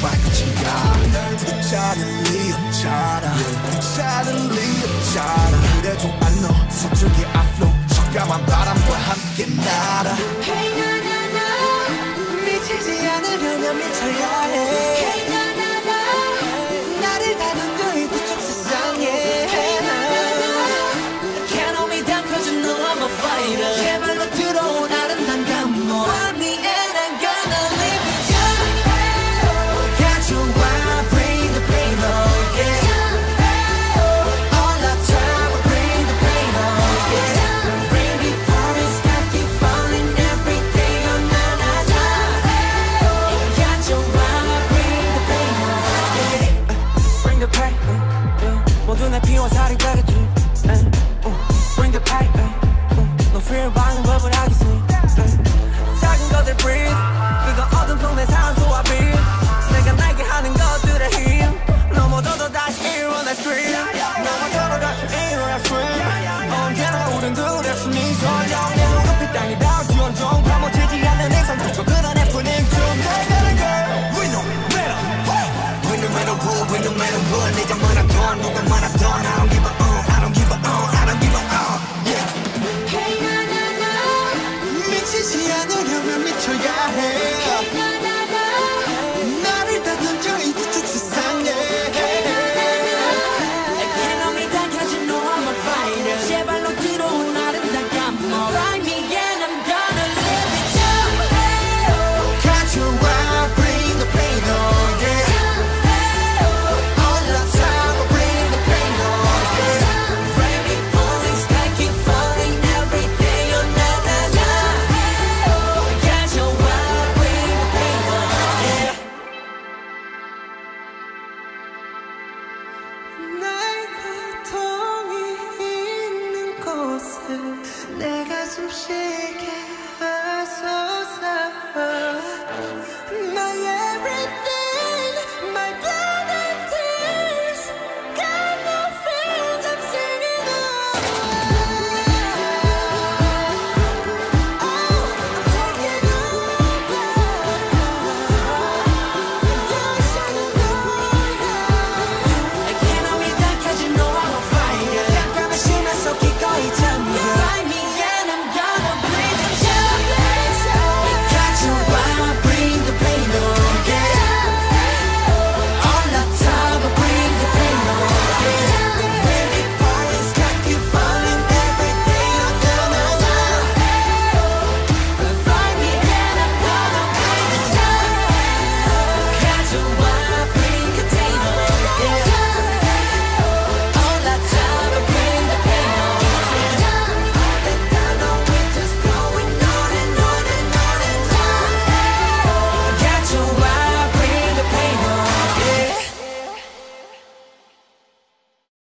꽉지야. Suddenly I'm China. Suddenly I'm China. 그래도 I know 속쪽에 I flow. 적감한 바람과 함께 날아. Hey na na na. 미치지 않으려면 미쳐야 해. Hey na na na. 나를 다룬 너의 두쪽 세상에. Hey na na na. 개놈이 담궈준 너 I'm a fighter. 제발로 들어온 아름다운 감동. We no matter what, we no matter what. 내가 말한 건 누가